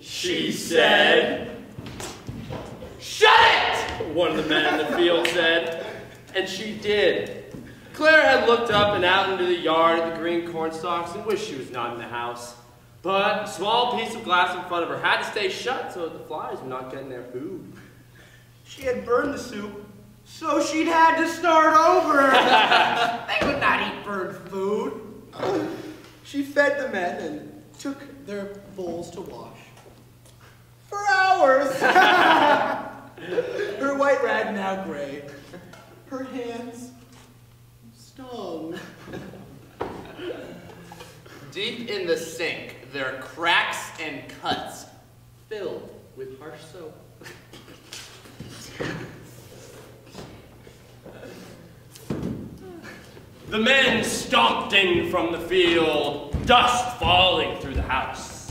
She said, "Shut it!" one of the men in the field said, and she did. Claire had looked up and out into the yard at the green cornstalks and wished she was not in the house. But a small piece of glass in front of her had to stay shut so that the flies were not getting their food. She had burned the soup, so she'd had to start over. They would not eat burned food. She fed the men and took their bowls to wash. For hours. Her white rag now gray. Her hands stung. Deep in the sink, there are cracks and cuts filled with harsh soap. The men stomped in from the field, dust falling through the house.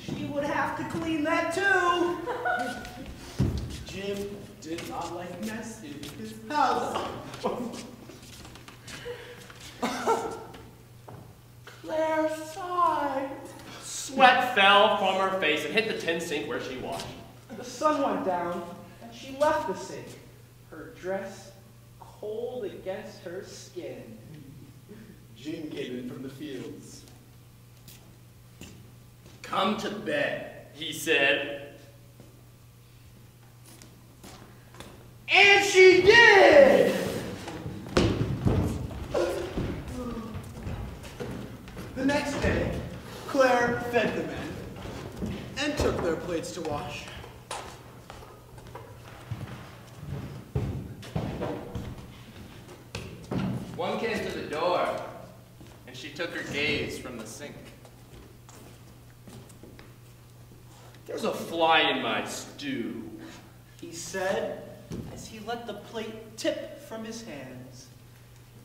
She would have to clean that too. Jim did not like mess in his house. Claire sighed. Sweat fell from her face and hit the tin sink where she washed. The sun went down, and she left the sink, her dress cold against her skin. Jim came in from the fields. "Come to bed," he said. And she did! The next day, Claire fed the men and took their plates to wash. One came to the door, and she took her gaze from the sink. "There's a fly in my stew," he said as he let the plate tip from his hands.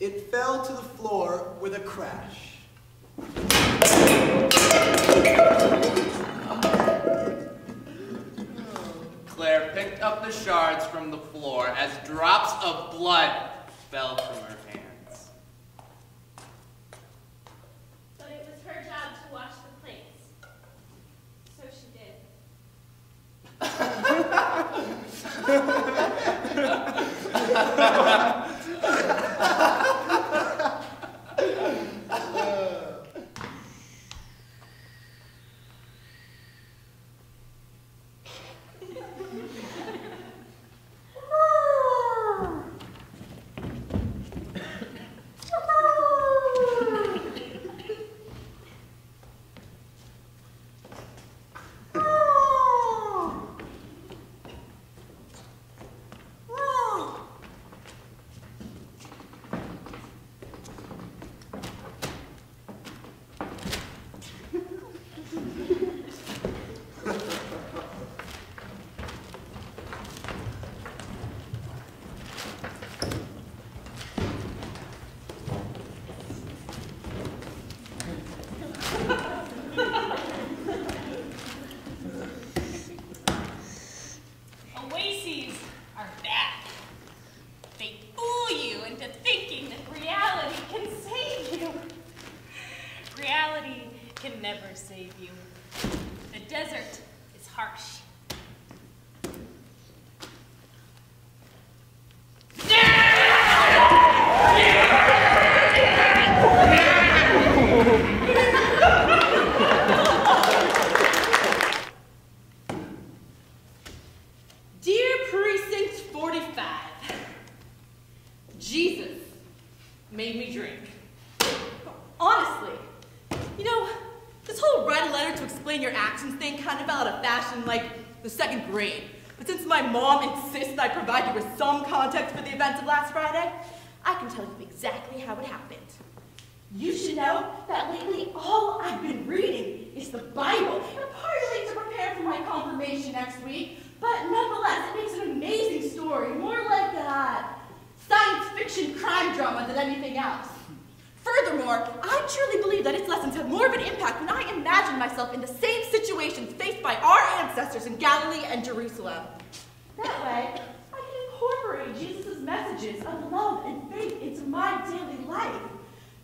It fell to the floor with a crash. Claire picked up the shards from the floor as drops of blood fell from her hands. But it was her job to wash the plates. So she did. Life.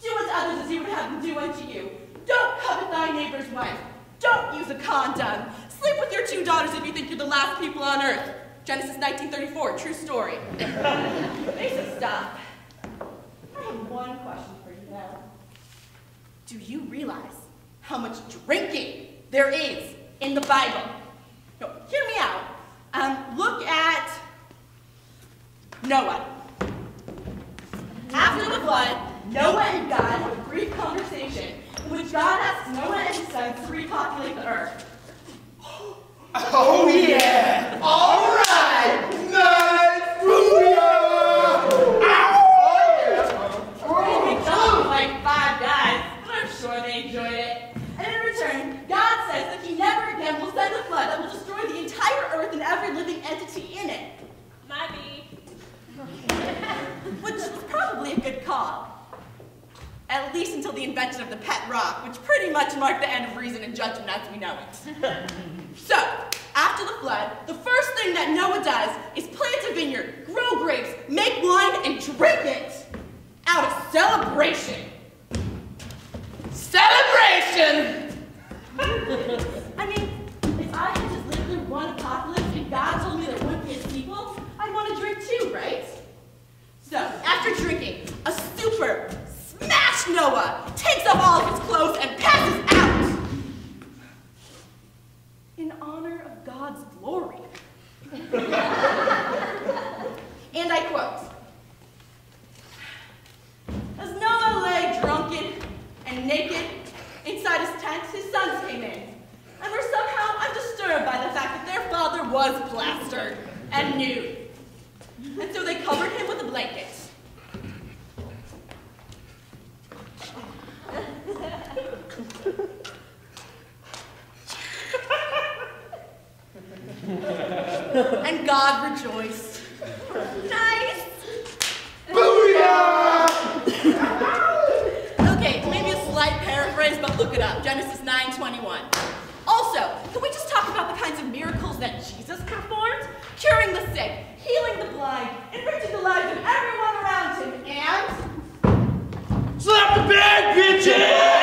Do unto others as you would have them do unto you. Don't covet thy neighbor's wife. Don't use a condom. Sleep with your two daughters if you think you're the last people on earth. Genesis 19:34, true story. Mason, stop. I have one question for you, Belle. Do you realize how much drinking there is in the Bible? No, hear me out. Look at Noah. After the flood, Noah and God have a brief conversation in which God asks Noah and his sons to repopulate the earth. Oh yeah! All right! Nice! Oh yeah! We're in McDonald's like 5 guys, but I'm sure they enjoyed it. And in return, God says that he never again will send a flood that will destroy the entire earth and every living entity in it. Mommy. Which was probably a good call. At least until the invention of the pet rock, which pretty much marked the end of reason and judgment as we know it. So, after the flood, the first thing that Noah does is plant a vineyard, grow grapes, make wine, and drink it out of celebration. Celebration! I mean, if I could just live through one apocalypse and God told me there wouldn't be a sequel, I'd want to drink too, right? So, after drinking, a super smash Noah takes off all of his clothes and passes out. In honor of God's glory. And I quote, as Noah lay drunken and naked inside his tent, his sons came in, and were somehow undisturbed by the fact that their father was plastered and nude. And so they covered him with a blanket. And God rejoiced. Nice! Booyah! Okay, maybe a slight paraphrase, but look it up. Genesis 9:21. Also, can we just talk about the kinds of miracles that Jesus performed? Curing the sick, healing the blind, enriching the lives of everyone around him, and... slap the bag, bitches!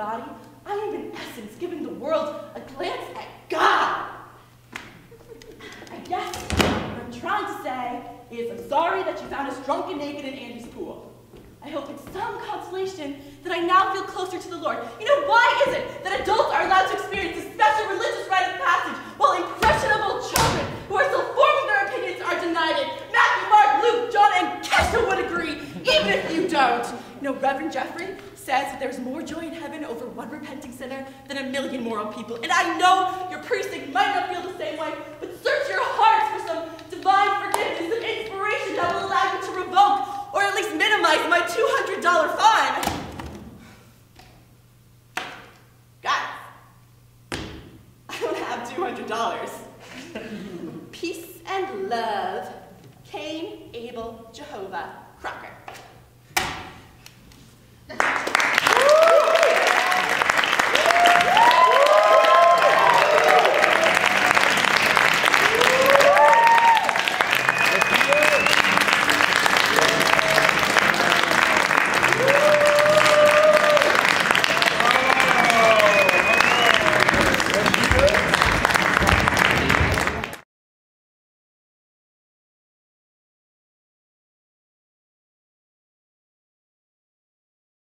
body, I am in essence giving the world a glance at God. I guess what I'm trying to say is I'm sorry that you found us drunk and naked in Andy's pool. I hope it's some consolation that I now feel closer to the Lord. You know, why is it that adults are allowed to experience this special religious rite of passage while impressionable children who are still forming their opinions are denied it? Matthew, Mark, Luke, John, and Kesha would agree, even if you don't. You know, Reverend Jeffrey says that there's more joy in heaven over one repenting sinner than a million moral people. And I know your precinct might not feel the same way, but search your hearts for some divine forgiveness and inspiration that will allow you to revoke, or at least minimize, my $200 fine. Guys, I don't have $200. Peace and love. Cain, Abel, Jehovah, Crocker.